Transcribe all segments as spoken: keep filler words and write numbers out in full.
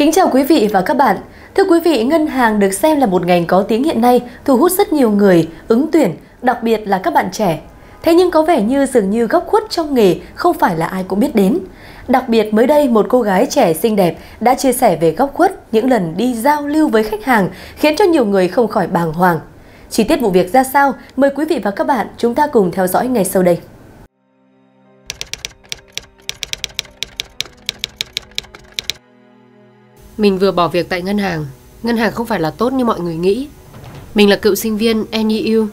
Kính chào quý vị và các bạn. Thưa quý vị, ngân hàng được xem là một ngành có tiếng hiện nay, thu hút rất nhiều người ứng tuyển, đặc biệt là các bạn trẻ. Thế nhưng có vẻ như dường như góc khuất trong nghề không phải là ai cũng biết đến. Đặc biệt mới đây, một cô gái trẻ xinh đẹp đã chia sẻ về góc khuất những lần đi giao lưu với khách hàng, khiến cho nhiều người không khỏi bàng hoàng. Chi tiết vụ việc ra sao? Mời quý vị và các bạn chúng ta cùng theo dõi ngay sau đây. Mình vừa bỏ việc tại ngân hàng. Ngân hàng không phải là tốt như mọi người nghĩ. Mình là cựu sinh viên N E U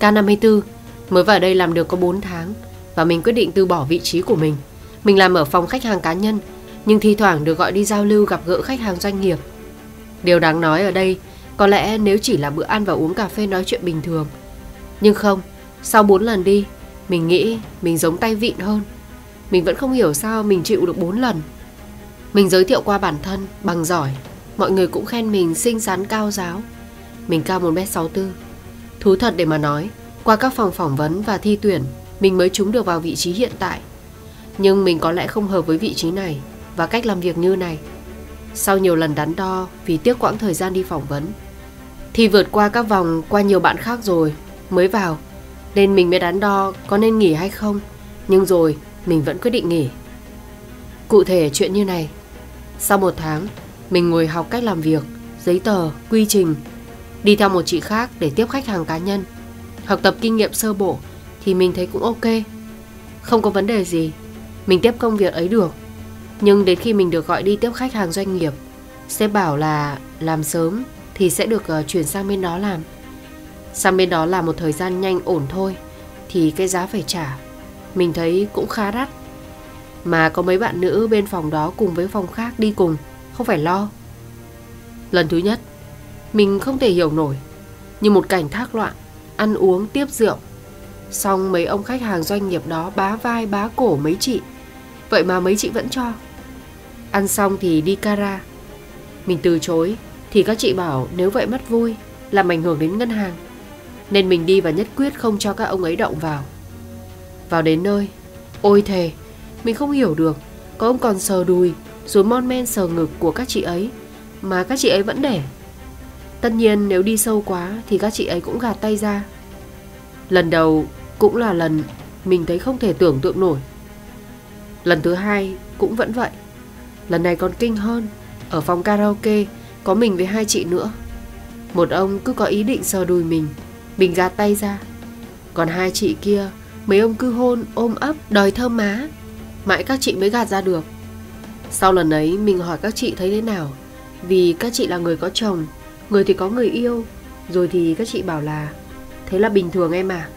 K năm mươi tư, mới vào đây làm được có bốn tháng và mình quyết định từ bỏ vị trí của mình. Mình làm ở phòng khách hàng cá nhân, nhưng thi thoảng được gọi đi giao lưu gặp gỡ khách hàng doanh nghiệp. Điều đáng nói ở đây, có lẽ nếu chỉ là bữa ăn và uống cà phê nói chuyện bình thường. Nhưng không, sau bốn lần đi, mình nghĩ mình giống tay vịn hơn. Mình vẫn không hiểu sao mình chịu được bốn lần. Mình giới thiệu qua bản thân, bằng giỏi. Mọi người cũng khen mình xinh xắn cao ráo. Mình cao một mét sáu mươi tư. Thú thật để mà nói, qua các phòng phỏng vấn và thi tuyển, mình mới trúng được vào vị trí hiện tại. Nhưng mình có lẽ không hợp với vị trí này và cách làm việc như này. Sau nhiều lần đắn đo vì tiếc quãng thời gian đi phỏng vấn, thì vượt qua các vòng qua nhiều bạn khác rồi mới vào, nên mình mới đắn đo có nên nghỉ hay không. Nhưng rồi mình vẫn quyết định nghỉ. Cụ thể chuyện như này. Sau một tháng, mình ngồi học cách làm việc, giấy tờ, quy trình, đi theo một chị khác để tiếp khách hàng cá nhân. Học tập kinh nghiệm sơ bộ thì mình thấy cũng ok, không có vấn đề gì. Mình tiếp công việc ấy được. Nhưng đến khi mình được gọi đi tiếp khách hàng doanh nghiệp, sếp bảo là làm sớm thì sẽ được chuyển sang bên đó làm. Sang bên đó làm một thời gian nhanh ổn thôi, thì cái giá phải trả mình thấy cũng khá đắt. Mà có mấy bạn nữ bên phòng đó cùng với phòng khác đi cùng, không phải lo. Lần thứ nhất, mình không thể hiểu nổi. Như một cảnh thác loạn, ăn uống tiếp rượu. Xong mấy ông khách hàng doanh nghiệp đó bá vai bá cổ mấy chị, vậy mà mấy chị vẫn cho. Ăn xong thì đi kara. Mình từ chối thì các chị bảo nếu vậy mất vui, làm ảnh hưởng đến ngân hàng. Nên mình đi và nhất quyết không cho các ông ấy động vào. Vào đến nơi, ôi thề, mình không hiểu được. Có ông còn sờ đùi, rồi mon men sờ ngực của các chị ấy, mà các chị ấy vẫn để. Tất nhiên nếu đi sâu quá thì các chị ấy cũng gạt tay ra. Lần đầu cũng là lần mình thấy không thể tưởng tượng nổi. Lần thứ hai cũng vẫn vậy. Lần này còn kinh hơn. Ở phòng karaoke có mình với hai chị nữa. Một ông cứ có ý định sờ đùi mình, mình gạt tay ra. Còn hai chị kia, mấy ông cứ hôn ôm ấp đòi thơm má, mãi các chị mới gạt ra được. Sau lần ấy mình hỏi các chị thấy thế nào, vì các chị là người có chồng, người thì có người yêu. Rồi thì các chị bảo là thế là bình thường em à,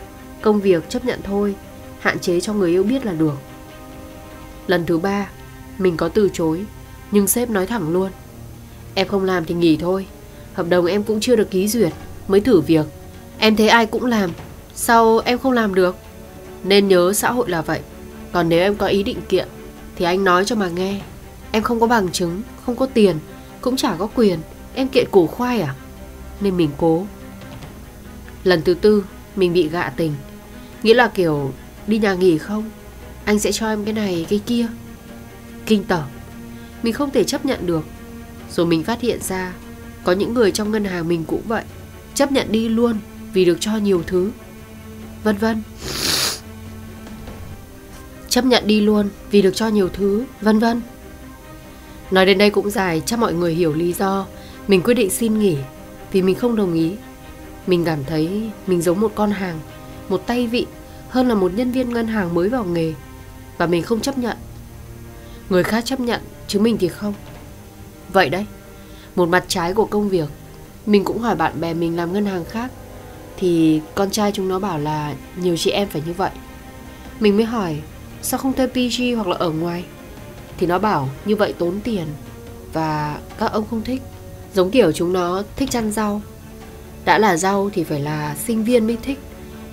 công việc chấp nhận thôi, hạn chế cho người yêu biết là được. Lần thứ ba mình có từ chối, nhưng sếp nói thẳng luôn. Em không làm thì nghỉ thôi, hợp đồng em cũng chưa được ký duyệt, mới thử việc. Em thấy ai cũng làm, sao em không làm được? Nên nhớ xã hội là vậy. Còn nếu em có ý định kiện thì anh nói cho mà nghe. Em không có bằng chứng, không có tiền, cũng chả có quyền. Em kiện củ khoai à? Nên mình cố. Lần thứ tư mình bị gạ tình. Nghĩa là kiểu đi nhà nghỉ không, anh sẽ cho em cái này cái kia. Kinh tởm. Mình không thể chấp nhận được. Rồi mình phát hiện ra có những người trong ngân hàng mình cũng vậy, chấp nhận đi luôn vì được cho nhiều thứ, vân vân. Chấp nhận đi luôn vì được cho nhiều thứ, vân vân. Nói đến đây cũng dài, chắc mọi người hiểu lý do mình quyết định xin nghỉ, vì mình không đồng ý. Mình cảm thấy mình giống một con hàng, một tay vịn hơn là một nhân viên ngân hàng mới vào nghề. Và mình không chấp nhận. Người khác chấp nhận, chứ mình thì không. Vậy đấy, một mặt trái của công việc. Mình cũng hỏi bạn bè mình làm ngân hàng khác, thì con trai chúng nó bảo là nhiều chị em phải như vậy. Mình mới hỏi sao không thuê P G hoặc là ở ngoài. Thì nó bảo như vậy tốn tiền và các ông không thích. Giống kiểu chúng nó thích chăn rau. Đã là rau thì phải là sinh viên mới thích,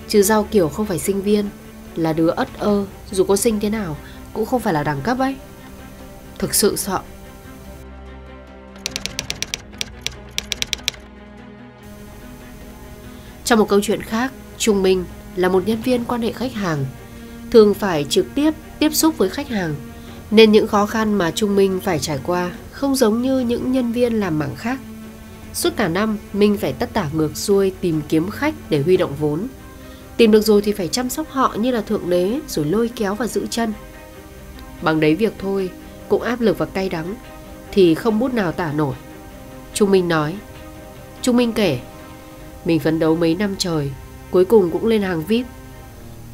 chứ rau kiểu không phải sinh viên là đứa ất ơ, dù có sinh thế nào cũng không phải là đẳng cấp ấy. Thực sự sợ. Trong một câu chuyện khác, Trung Minh là một nhân viên quan hệ khách hàng, thường phải trực tiếp tiếp xúc với khách hàng, nên những khó khăn mà Trung Minh phải trải qua không giống như những nhân viên làm mảng khác. Suốt cả năm, Minh phải tất tả ngược xuôi tìm kiếm khách để huy động vốn. Tìm được rồi thì phải chăm sóc họ như là thượng đế rồi lôi kéo và giữ chân. Bằng đấy việc thôi, cũng áp lực và cay đắng, thì không bút nào tả nổi. Trung Minh nói. Trung Minh kể, mình phấn đấu mấy năm trời, cuối cùng cũng lên hàng vi ai pi,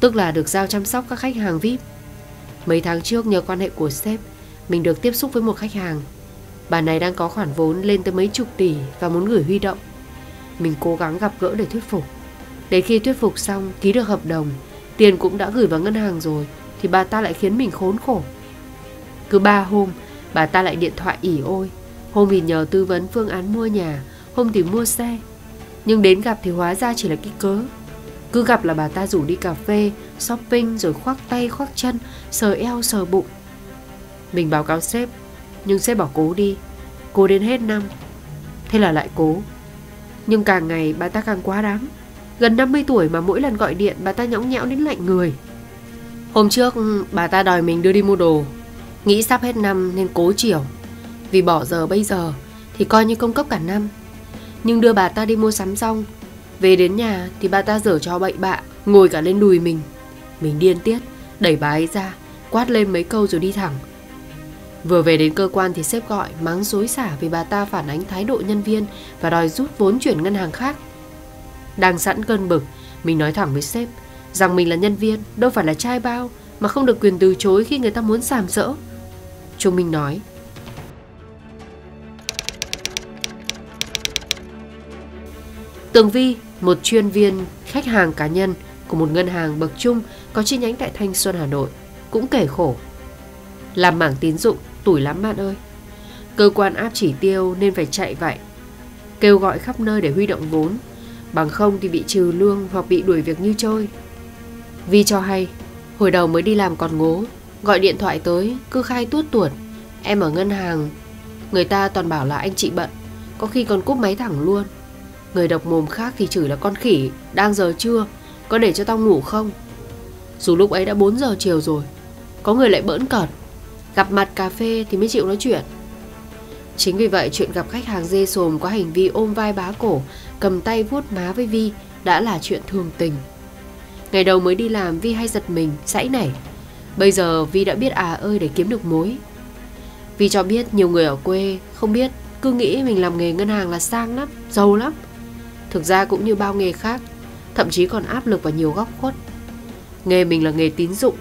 tức là được giao chăm sóc các khách hàng vi ai pi. Mấy tháng trước nhờ quan hệ của sếp, mình được tiếp xúc với một khách hàng. Bà này đang có khoản vốn lên tới mấy chục tỷ và muốn gửi huy động. Mình cố gắng gặp gỡ để thuyết phục. Đến khi thuyết phục xong, ký được hợp đồng, tiền cũng đã gửi vào ngân hàng rồi, thì bà ta lại khiến mình khốn khổ. Cứ ba hôm, bà ta lại điện thoại ỉ ôi. Hôm thì nhờ tư vấn phương án mua nhà, hôm thì mua xe. Nhưng đến gặp thì hóa ra chỉ là cái cớ. Cứ gặp là bà ta rủ đi cà phê, shopping rồi khoác tay, khoác chân, sờ eo, sờ bụng. Mình báo cáo sếp, nhưng sếp bảo cố đi, cố đến hết năm. Thế là lại cố. Nhưng càng ngày bà ta càng quá đáng. Gần năm mươi tuổi mà mỗi lần gọi điện bà ta nhõng nhẽo đến lạnh người. Hôm trước bà ta đòi mình đưa đi mua đồ. Nghĩ sắp hết năm nên cố chiểu. Vì bỏ giờ bây giờ thì coi như công cấp cả năm. Nhưng đưa bà ta đi mua sắm xong, về đến nhà thì bà ta dở cho bậy bạ, ngồi cả lên đùi mình. Mình điên tiết, đẩy bà ấy ra, quát lên mấy câu rồi đi thẳng. Vừa về đến cơ quan thì sếp gọi, mắng dối xả vì bà ta phản ánh thái độ nhân viên và đòi rút vốn chuyển ngân hàng khác. Đang sẵn cơn bực, mình nói thẳng với sếp rằng mình là nhân viên, đâu phải là trai bao mà không được quyền từ chối khi người ta muốn sàm sỡ. Trung Minh nói. Tường Vi, một chuyên viên khách hàng cá nhân của một ngân hàng bậc trung có chi nhánh tại Thanh Xuân, Hà Nội, cũng kể khổ. Làm mảng tín dụng, tủi lắm bạn ơi. Cơ quan áp chỉ tiêu nên phải chạy vậy, kêu gọi khắp nơi để huy động vốn. Bằng không thì bị trừ lương hoặc bị đuổi việc như chơi. Vi cho hay, hồi đầu mới đi làm còn ngố, gọi điện thoại tới, cứ khai tuốt tuột. Em ở ngân hàng, người ta toàn bảo là anh chị bận, có khi còn cúp máy thẳng luôn. Người độc mồm khác thì chửi là con khỉ, đang giờ trưa, có để cho tao ngủ không? Dù lúc ấy đã bốn giờ chiều rồi, có người lại bỡn cợt, gặp mặt cà phê thì mới chịu nói chuyện. Chính vì vậy chuyện gặp khách hàng dê sồm có hành vi ôm vai bá cổ, cầm tay vuốt má với Vi đã là chuyện thường tình. Ngày đầu mới đi làm Vi hay giật mình, sãy nảy. Bây giờ Vi đã biết à ơi để kiếm được mối. Vi cho biết nhiều người ở quê không biết, cứ nghĩ mình làm nghề ngân hàng là sang lắm, giàu lắm. Thực ra cũng như bao nghề khác, thậm chí còn áp lực vào nhiều góc khuất. Nghề mình là nghề tín dụng,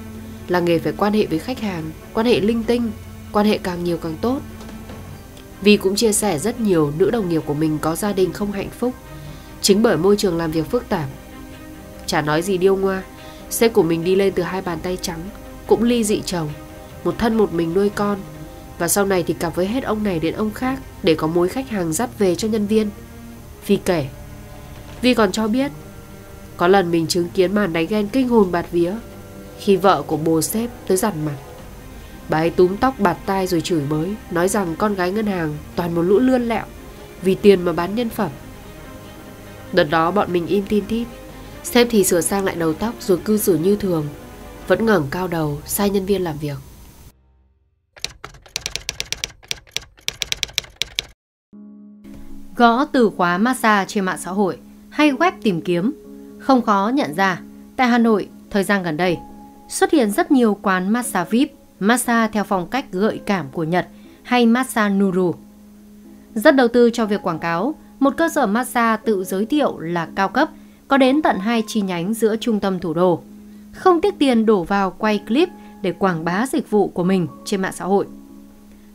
là nghề phải quan hệ với khách hàng, quan hệ linh tinh, quan hệ càng nhiều càng tốt. Vi cũng chia sẻ rất nhiều nữ đồng nghiệp của mình có gia đình không hạnh phúc, chính bởi môi trường làm việc phức tạp. Chả nói gì điêu ngoa, sếp của mình đi lên từ hai bàn tay trắng, cũng ly dị chồng, một thân một mình nuôi con, và sau này thì cặp với hết ông này đến ông khác để có mối khách hàng dắt về cho nhân viên. Vi kể, Vi còn cho biết, có lần mình chứng kiến màn đánh ghen kinh hồn bạt vía, khi vợ của bồ sếp tới giằn mặt. Bà ấy túm tóc bạt tai rồi chửi bới, nói rằng con gái ngân hàng toàn một lũ lươn lẹo, vì tiền mà bán nhân phẩm. Đợt đó bọn mình im tin thít, sếp thì sửa sang lại đầu tóc rồi cư xử như thường, vẫn ngẩng cao đầu sai nhân viên làm việc. Gõ từ khóa massage trên mạng xã hội hay web tìm kiếm, không khó nhận ra tại Hà Nội thời gian gần đây xuất hiện rất nhiều quán massage vi ai pi, massage theo phong cách gợi cảm của Nhật hay massage nuru. Rất đầu tư cho việc quảng cáo, một cơ sở massage tự giới thiệu là cao cấp, có đến tận hai chi nhánh giữa trung tâm thủ đô. Không tiếc tiền đổ vào quay clip để quảng bá dịch vụ của mình trên mạng xã hội.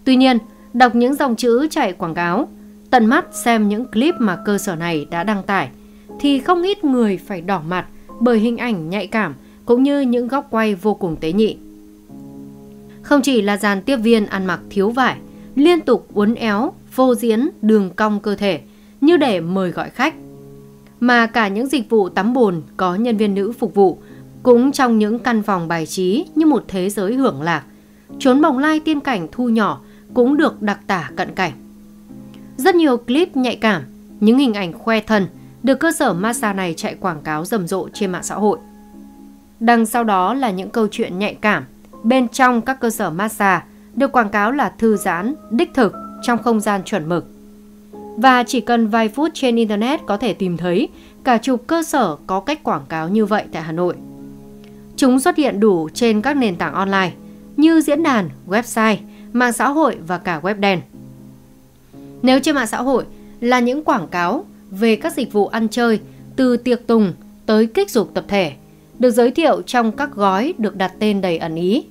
Tuy nhiên, đọc những dòng chữ chạy quảng cáo, tận mắt xem những clip mà cơ sở này đã đăng tải, thì không ít người phải đỏ mặt bởi hình ảnh nhạy cảm cũng như những góc quay vô cùng tế nhị. Không chỉ là dàn tiếp viên ăn mặc thiếu vải, liên tục uốn éo, phô diễn đường cong cơ thể như để mời gọi khách, mà cả những dịch vụ tắm bồn có nhân viên nữ phục vụ cũng trong những căn phòng bài trí như một thế giới hưởng lạc. Chốn bồng lai tiên cảnh thu nhỏ cũng được đặc tả cận cảnh. Rất nhiều clip nhạy cảm, những hình ảnh khoe thân được cơ sở massage này chạy quảng cáo rầm rộ trên mạng xã hội. Đằng sau đó là những câu chuyện nhạy cảm bên trong các cơ sở massage được quảng cáo là thư giãn, đích thực, trong không gian chuẩn mực. Và chỉ cần vài phút trên Internet có thể tìm thấy cả chục cơ sở có cách quảng cáo như vậy tại Hà Nội. Chúng xuất hiện đủ trên các nền tảng online như diễn đàn, website, mạng xã hội và cả web đen. Nếu trên mạng xã hội là những quảng cáo về các dịch vụ ăn chơi từ tiệc tùng tới kích dục tập thể, được giới thiệu trong các gói được đặt tên đầy ẩn ý.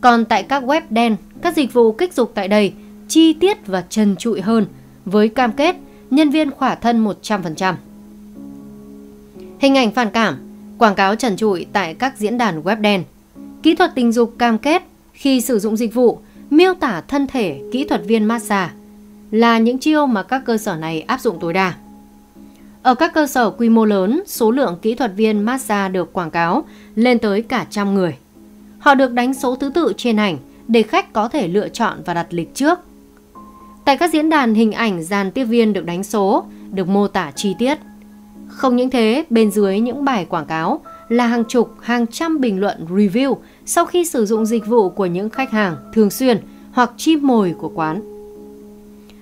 Còn tại các web đen, các dịch vụ kích dục tại đây chi tiết và trần trụi hơn với cam kết nhân viên khỏa thân một trăm phần trăm. Hình ảnh phản cảm, quảng cáo trần trụi tại các diễn đàn web đen. Kỹ thuật tình dục cam kết khi sử dụng dịch vụ, miêu tả thân thể kỹ thuật viên massage là những chiêu mà các cơ sở này áp dụng tối đa. Ở các cơ sở quy mô lớn, số lượng kỹ thuật viên massage được quảng cáo lên tới cả trăm người. Họ được đánh số thứ tự trên ảnh để khách có thể lựa chọn và đặt lịch trước. Tại các diễn đàn, hình ảnh dàn tiếp viên được đánh số, được mô tả chi tiết. Không những thế, bên dưới những bài quảng cáo là hàng chục, hàng trăm bình luận review sau khi sử dụng dịch vụ của những khách hàng thường xuyên hoặc chim mồi của quán.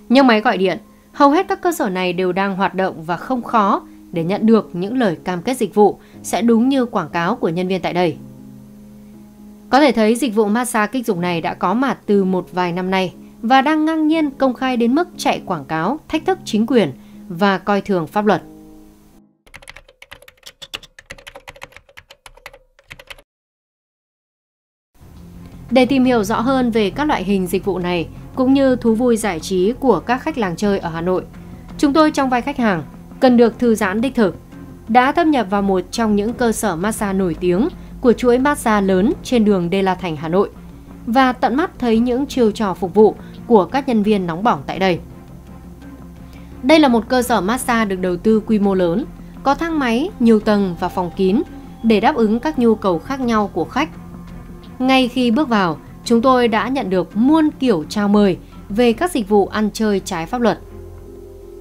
Những máy gọi điện, hầu hết các cơ sở này đều đang hoạt động và không khó để nhận được những lời cam kết dịch vụ sẽ đúng như quảng cáo của nhân viên tại đây. Có thể thấy dịch vụ massage kích dục này đã có mặt từ một vài năm nay và đang ngang nhiên công khai đến mức chạy quảng cáo, thách thức chính quyền và coi thường pháp luật. Để tìm hiểu rõ hơn về các loại hình dịch vụ này cũng như thú vui giải trí của các khách làng chơi ở Hà Nội, chúng tôi trong vai khách hàng cần được thư giãn đích thực, đã thâm nhập vào một trong những cơ sở massage nổi tiếng của chuỗi massage lớn trên đường Đê La Thành, Hà Nội và tận mắt thấy những chiêu trò phục vụ của các nhân viên nóng bỏng tại đây. Đây là một cơ sở massage được đầu tư quy mô lớn, có thang máy, nhiều tầng và phòng kín để đáp ứng các nhu cầu khác nhau của khách. Ngay khi bước vào, chúng tôi đã nhận được muôn kiểu chào mời về các dịch vụ ăn chơi trái pháp luật.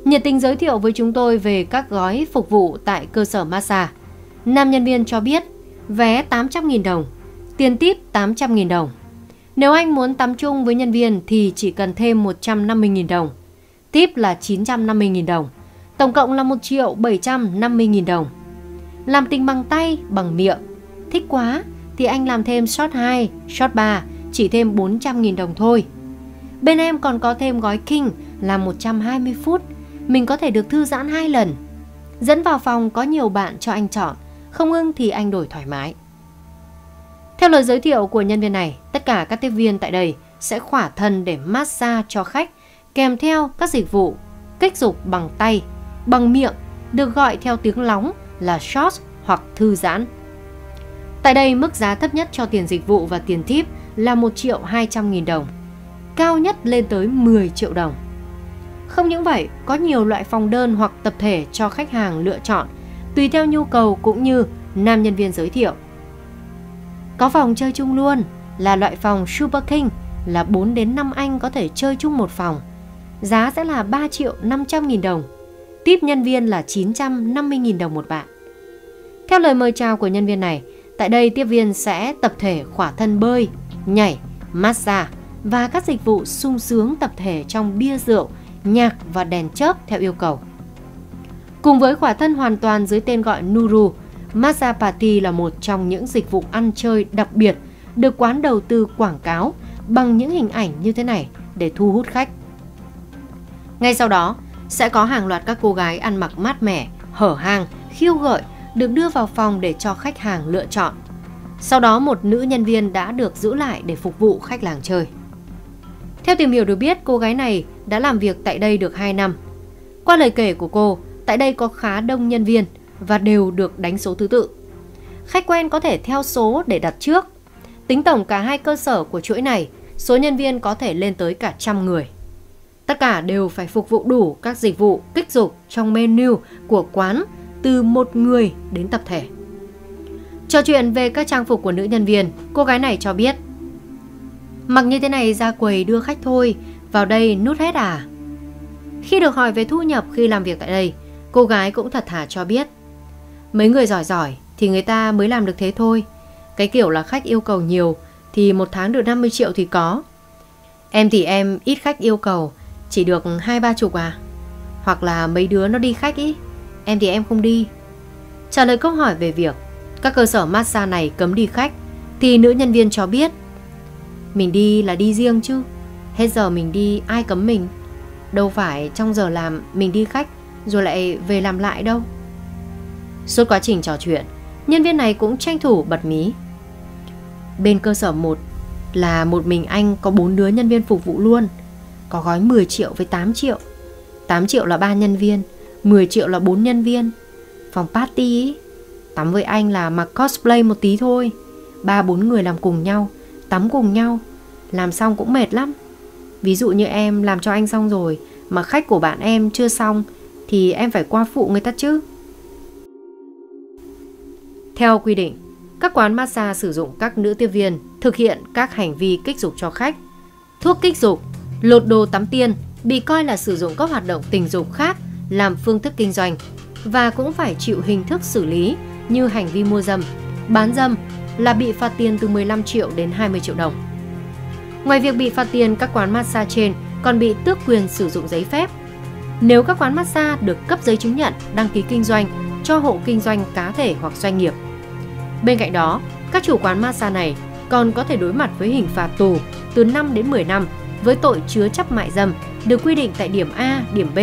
Nhiệt tình giới thiệu với chúng tôi về các gói phục vụ tại cơ sở massage, nam nhân viên cho biết vé tám trăm nghìn đồng, tiền tip tám trăm nghìn đồng. Nếu anh muốn tắm chung với nhân viên thì chỉ cần thêm một trăm năm mươi nghìn đồng, tip là chín trăm năm mươi nghìn đồng, tổng cộng là một triệu bảy trăm năm mươi nghìn đồng. Làm tình bằng tay, bằng miệng, thích quá thì anh làm thêm shot hai, shot ba, chỉ thêm bốn trăm nghìn đồng thôi. Bên em còn có thêm gói king là một trăm hai mươi phút, mình có thể được thư giãn hai lần. Dẫn vào phòng có nhiều bạn cho anh chọn, không ưng thì anh đổi thoải mái. Theo lời giới thiệu của nhân viên này, tất cả các tiếp viên tại đây sẽ khỏa thân để massage cho khách, kèm theo các dịch vụ kích dục bằng tay, bằng miệng, được gọi theo tiếng lóng là shot hoặc thư giãn. Tại đây, mức giá thấp nhất cho tiền dịch vụ và tiền tip là một triệu hai trăm nghìn đồng, cao nhất lên tới mười triệu đồng. Không những vậy, có nhiều loại phòng đơn hoặc tập thể cho khách hàng lựa chọn, tùy theo nhu cầu cũng như nam nhân viên giới thiệu. Có phòng chơi chung luôn, là loại phòng Super King, là bốn đến năm anh có thể chơi chung một phòng. Giá sẽ là ba triệu năm trăm nghìn đồng, tip nhân viên là chín trăm năm mươi nghìn đồng một bạn. Theo lời mời chào của nhân viên này, tại đây tiếp viên sẽ tập thể khỏa thân bơi, nhảy, massage và các dịch vụ sung sướng tập thể trong bia rượu, nhạc và đèn chớp theo yêu cầu. Cùng với khỏa thân hoàn toàn dưới tên gọi Nuru, massage party là một trong những dịch vụ ăn chơi đặc biệt được quán đầu tư quảng cáo bằng những hình ảnh như thế này để thu hút khách. Ngay sau đó, sẽ có hàng loạt các cô gái ăn mặc mát mẻ, hở hang, khiêu gợi được đưa vào phòng để cho khách hàng lựa chọn. Sau đó một nữ nhân viên đã được giữ lại để phục vụ khách làng chơi. Theo tìm hiểu được biết, cô gái này đã làm việc tại đây được hai năm. Qua lời kể của cô, tại đây có khá đông nhân viên và đều được đánh số thứ tự. Khách quen có thể theo số để đặt trước. Tính tổng cả hai cơ sở của chuỗi này, số nhân viên có thể lên tới cả trăm người. Tất cả đều phải phục vụ đủ các dịch vụ kích dục trong menu của quán, từ một người đến tập thể. Trò chuyện về các trang phục của nữ nhân viên, cô gái này cho biết: mặc như thế này ra quầy đưa khách thôi, vào đây nút hết à? Khi được hỏi về thu nhập khi làm việc tại đây, cô gái cũng thật thà cho biết: mấy người giỏi giỏi thì người ta mới làm được thế thôi. Cái kiểu là khách yêu cầu nhiều thì một tháng được năm mươi triệu thì có. Em thì em ít khách yêu cầu, Chỉ được hai ba chục à? Hoặc là mấy đứa nó đi khách ý. Em thì em không đi. Trả lời câu hỏi về việc các cơ sở massage này cấm đi khách thì nữ nhân viên cho biết, mình đi là đi riêng chứ, hết giờ mình đi ai cấm mình. Đâu phải trong giờ làm mình đi khách rồi lại về làm lại đâu. Suốt quá trình trò chuyện, nhân viên này cũng tranh thủ bật mí. Bên cơ sở một là một mình anh có bốn đứa nhân viên phục vụ luôn. Có gói mười triệu với tám triệu. Tám triệu là ba nhân viên, mười triệu là bốn nhân viên. Phòng party ý, tắm với anh là mặc cosplay một tí thôi. Ba bốn người làm cùng nhau, tắm cùng nhau, làm xong cũng mệt lắm. Ví dụ như em làm cho anh xong rồi mà khách của bạn em chưa xong thì em phải qua phụ người ta chứ. Theo quy định, các quán massage sử dụng các nữ tiếp viên thực hiện các hành vi kích dục cho khách. Thuốc kích dục, lột đồ tắm tiên bị coi là sử dụng các hoạt động tình dục khác làm phương thức kinh doanh và cũng phải chịu hình thức xử lý như hành vi mua dâm, bán dâm là bị phạt tiền từ mười lăm triệu đến hai mươi triệu đồng. Ngoài việc bị phạt tiền, các quán massage trên còn bị tước quyền sử dụng giấy phép. Nếu các quán massage được cấp giấy chứng nhận đăng ký kinh doanh cho hộ kinh doanh cá thể hoặc doanh nghiệp. Bên cạnh đó, các chủ quán massage này còn có thể đối mặt với hình phạt tù từ năm đến mười năm với tội chứa chấp mại dâm được quy định tại điểm A, điểm B,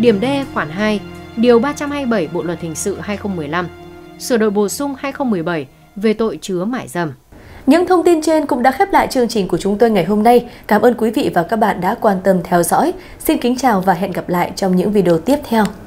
điểm D khoản hai, điều ba trăm hai mươi bảy Bộ luật hình sự hai nghìn không trăm mười lăm, sửa đổi bổ sung hai nghìn không trăm mười bảy về tội chứa mại dâm. Những thông tin trên cũng đã khép lại chương trình của chúng tôi ngày hôm nay. Cảm ơn quý vị và các bạn đã quan tâm theo dõi. Xin kính chào và hẹn gặp lại trong những video tiếp theo.